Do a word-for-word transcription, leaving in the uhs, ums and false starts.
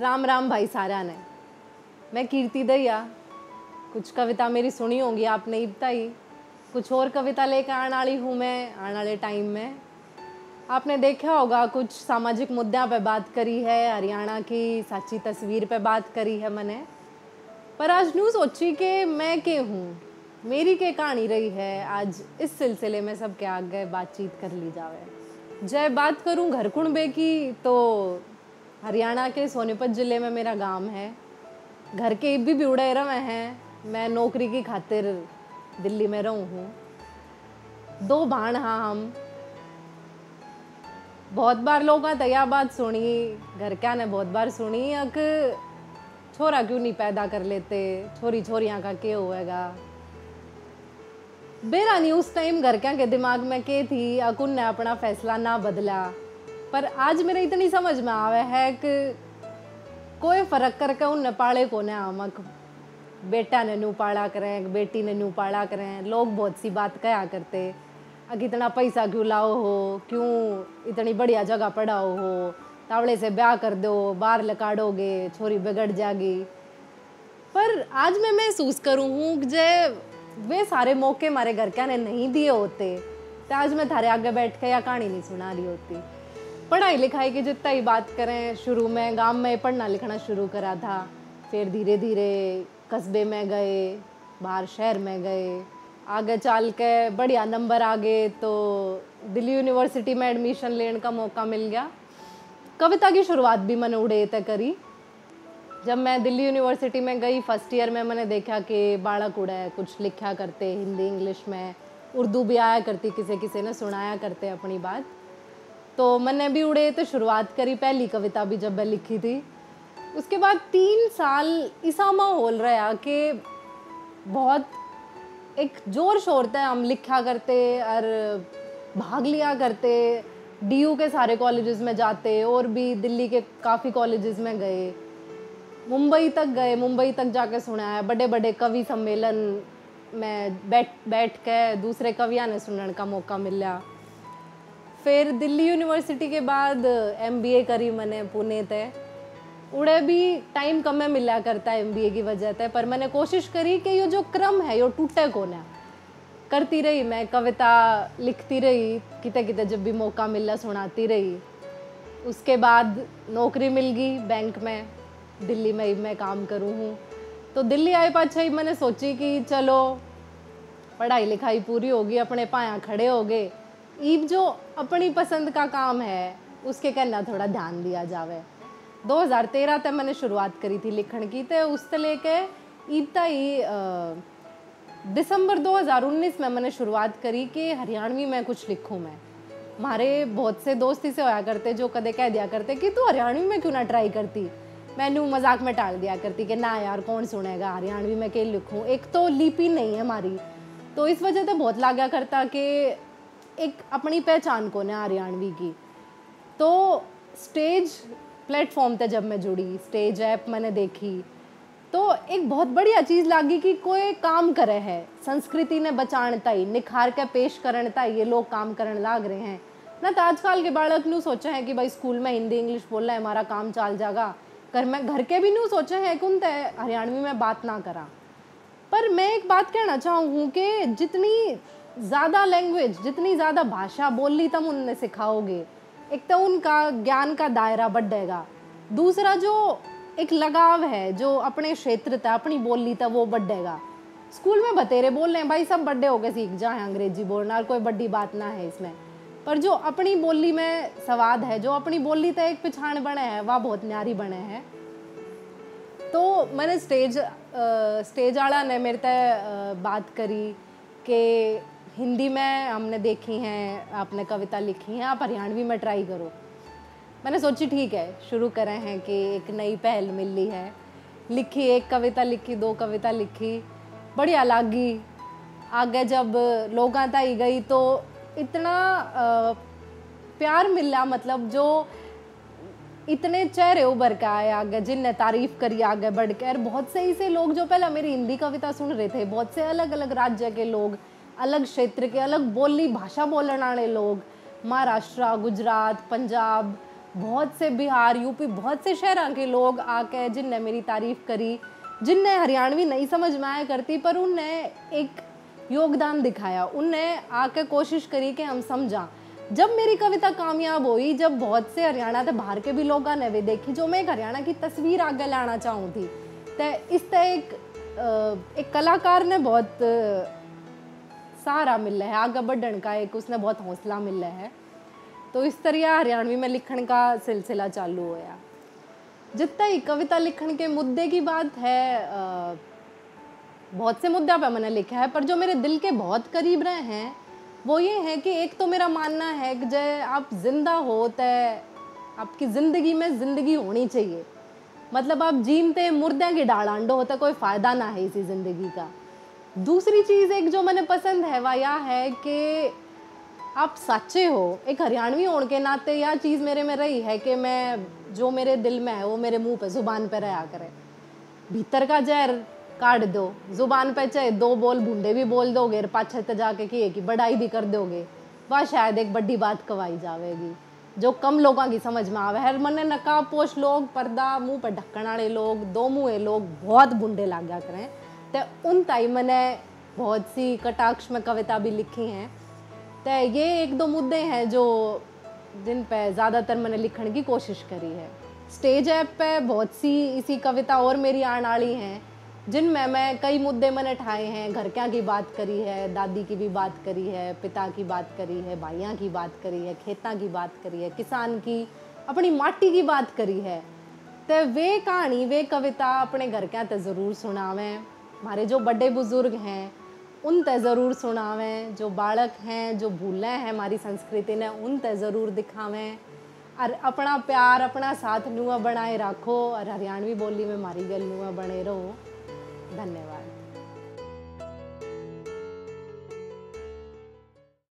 राम राम भाई सारा ने। मैं कीर्ति दहिया, कुछ कविता मेरी सुनी होंगी आपने इब्ताई, कुछ और कविता लेकर आने वाली हूँ मैं आने वाले टाइम में। आपने देखा होगा कुछ सामाजिक मुद्दों पर बात करी है, हरियाणा की साची तस्वीर पर बात करी है मैंने, पर आज न्यूज़ सोची कि मैं के हूँ, मेरी के कहानी रही है, आज इस सिलसिले में सबके आगे बातचीत कर ली जावे। जय बात करूं घर कुंबे की तो हरियाणा के सोनीपत ज़िले में मेरा गांव है। घर के भी बिउड़े रहे हैं, मैं नौकरी की खातिर दिल्ली में रहूं हूँ। दो भाण हाँ हम, बहुत बार लोगों ने यह बात सुनी, घर क्या ने बहुत बार सुनी अक छोरा क्यों नहीं पैदा कर लेते, छोरी छोरियाँ का क्या होएगा। बेरा नहीं उस टाइम घर के दिमाग में के थी, अकुन ने अपना फैसला ना बदला, पर आज मेरे इतनी समझ में आवे है कि कोई फ़र्क करके उन नपाड़े को न आमक, बेटा ने नू पाड़ा करें, बेटी ने नू पाड़ा करें। लोग बहुत सी बात कहा करते, अग इतना पैसा क्यों लाओ हो, क्यों इतनी बढ़िया जगह पढ़ाओ हो, तावड़े से ब्याह कर दो, बाहर लकाड़ोगे, छोरी बिगड़ जाएगी। पर आज मैं महसूस करूँ हूँ जय वे सारे मौके मारे घर क्या ने नहीं दिए होते तो आज मैं थारे आगे बैठ के या कहानी नहीं सुना रही होती। पढ़ाई लिखाई की जितना ही बात करें, शुरू में गांव में पढ़ना लिखना शुरू करा था, फिर धीरे धीरे कस्बे में गए, बाहर शहर में गए, आगे चल के बढ़िया नंबर आ गए तो दिल्ली यूनिवर्सिटी में एडमिशन लेने का मौका मिल गया। कविता की शुरुआत भी मैंने उड़े तक करी। जब मैं दिल्ली यूनिवर्सिटी में गई फर्स्ट ईयर में, मैंने देखा कि बालक उड़े कुछ लिखा करते, हिंदी इंग्लिश में, उर्दू भी आया करती, किसी किसी ने सुनाया करते अपनी बात, तो मैंने भी उड़े तो शुरुआत करी। पहली कविता भी जब मैं लिखी थी, उसके बाद तीन साल ऐसा माहौल रहा कि बहुत एक ज़ोर शोर था, हम लिखा करते और भाग लिया करते, डी यू के सारे कॉलेजेस में जाते और भी दिल्ली के काफ़ी कॉलेजेस में गए, मुंबई तक गए, मुंबई तक जाके सुनाया, बड़े बड़े कवि सम्मेलन में बैठ बैठ के दूसरे कविया ने सुनने का मौका मिला। फिर दिल्ली यूनिवर्सिटी के बाद एम बी ए करी मैंने पुणे ते। उड़े भी टाइम कम में मिला करता है एम बी ए की वजह से, पर मैंने कोशिश करी कि यो जो क्रम है यो टूटे को ना, करती रही मैं, कविता लिखती रही, किते किते जब भी मौका मिला सुनाती रही। उसके बाद नौकरी मिल गई बैंक में, दिल्ली में मैं काम करूँ हूँ। तो दिल्ली आए पाछा ही मैंने सोची कि चलो पढ़ाई लिखाई पूरी होगी, अपने पाया खड़े हो गए, ईब जो अपनी पसंद का काम है उसके करना थोड़ा ध्यान दिया जावे। दो हज़ार तेरह तक मैंने शुरुआत करी थी लिखण की, तो उससे लेके ईब ताई दिसंबर दो हज़ार उन्नीस में मैंने शुरुआत करी कि हरियाणवी में कुछ लिखूँ मैं। हमारे बहुत से दोस्त ही से होया करते जो कदे कह दिया करते कि तू हरियाणवी में क्यों ना ट्राई करती, मैंने मजाक में टाल दिया करती कि ना यार कौन सुनेगा हरियाणवी में के लिखूँ, एक तो लिपि नहीं है हमारी, तो इस वजह से बहुत लागा करता कि एक अपनी पहचान को ना हरियाणवी की। तो स्टेज प्लेटफॉर्म पे जब मैं जुड़ी, स्टेज ऐप मैंने देखी, तो एक बहुत बढ़िया चीज़ लगी कि कोई काम करे है, संस्कृति ने बचाणता ही निखार के पेश करणता ये लोग काम करने लाग रहे हैं ना। तो आजकल के बालक ने सोचा है कि भाई स्कूल में हिंदी इंग्लिश बोलना है हमारा काम चल जाएगा, घर में घर के भी नू सोचे हैं कि उन हरियाणवी में बात ना करा। पर मैं एक बात कहना चाहूँ कि जितनी ज़्यादा लैंग्वेज, जितनी ज़्यादा भाषा बोली तब उनने सिखाओगे, एक तो उनका ज्ञान का दायरा बढ़ेगा, दूसरा जो एक लगाव है जो अपने क्षेत्र था अपनी बोली था वो बढ़ेगा। स्कूल में बतेरे बोल रहे हैं भाई सब बड़े होकर सीख जाए अंग्रेजी बोलना और कोई बड़ी बात ना है इसमें, पर जो अपनी बोली में स्वाद है, जो अपनी बोली तक एक पहचान बने है, वह बहुत न्यारी बने हैं। तो मैंने स्टेज स्टेज आला ने मेरे तक बात करी कि हिंदी में हमने देखी हैं, आपने कविता लिखी हैं, आप हरियाणवी में ट्राई करो। मैंने सोची ठीक है, शुरू करे हैं कि एक नई पहल मिली है, लिखी एक कविता लिखी, दो कविता लिखी, बढ़िया लगी। आगे जब लोगों तक गई तो इतना प्यार मिला, मतलब जो इतने चेहरे उभर के आए आगे जिनने तारीफ़ करी आगे बढ़ कर, बहुत से ऐसे लोग जो पहले मेरी हिंदी कविता सुन रहे थे, बहुत से अलग अलग राज्य के लोग, अलग क्षेत्र के, अलग बोली भाषा बोलने वाले लोग, महाराष्ट्र, गुजरात, पंजाब, बहुत से बिहार, यूपी, बहुत से शहर के लोग आके जिनने मेरी तारीफ़ करी, जिनने हरियाणवी नहीं समझ में आया करती पर उनने एक योगदान दिखाया, उनने आके कोशिश करी कि हम समझा। जब मेरी कविता कामयाब हुई, जब बहुत से हरियाणा से बाहर के भी लोग ने वे देखी जो मैं एक हरियाणा की तस्वीर आगे लाना चाहूँ थी, तो इस तरह एक, एक कलाकार ने बहुत सहारा मिल रहा है, आगे बढ़ने का एक उसने बहुत हौसला मिल रहा है। तो इस तरह हरियाणवी में लिखने का सिलसिला चालू होया। जितना ही कविता लिखने के मुद्दे की बात है, आ, बहुत से मुद्दा पर मैंने लिखा है, पर जो मेरे दिल के बहुत करीब रहे हैं वो ये है कि एक तो मेरा मानना है कि जब आप जिंदा हो तो आपकी ज़िंदगी में ज़िंदगी होनी चाहिए। मतलब आप जीमते मुर्दे के डाड़ांडो होता कोई फ़ायदा ना है इसी ज़िंदगी का। दूसरी चीज़ एक जो मैंने पसंद है वह यह है कि आप सच्चे हो। एक हरियाणवी होने के नाते यह चीज़ मेरे में रही है कि मैं जो मेरे दिल में है वो मेरे मुंह पे, ज़ुबान पे रहा करे। भीतर का जहर काट दो, ज़ुबान पे चाहे दो बोल भूंडे भी बोल दोगे और पाछे तक जाके कि एक बड़ाई भी कर दोगे, वह शायद एक बड़ी बात कवाई जावेगी जो कम लोगों की समझ में आवे। हर मन नकाबपोश लोग, पर्दा मुँह पर ढक्कन वाले लोग, दो मुँहे लोग बहुत भूंडे लाग्या करें। तो उन ताई मैंने बहुत सी कटाक्ष में कविता भी लिखी हैं। तो ये एक दो मुद्दे हैं जो जिन पर ज़्यादातर मैंने लिखने की कोशिश करी है। स्टेज ऐप पे बहुत सी इसी कविता और मेरी आने वाली हैं जिनमें मैं कई मुद्दे मैंने ठाए हैं। घर क्या की बात करी है, दादी की भी बात करी है, पिता की बात करी है, भाइयाँ की बात करी है, खेता की बात करी है, किसान की, अपनी माटी की बात करी है। तो वे कहानी, वे कविता अपने घर क्या तो ज़रूर सुनावें। हमारे जो बड़े बुजुर्ग हैं उन ते ज़रूर सुनावें। जो बालक हैं, जो भूले हैं हमारी संस्कृति ने, उन ते ज़रूर दिखावें। और अपना प्यार, अपना साथ नुआ बनाए रखो और हरियाणवी बोली में हमारी गल नुआ बने रहो। धन्यवाद।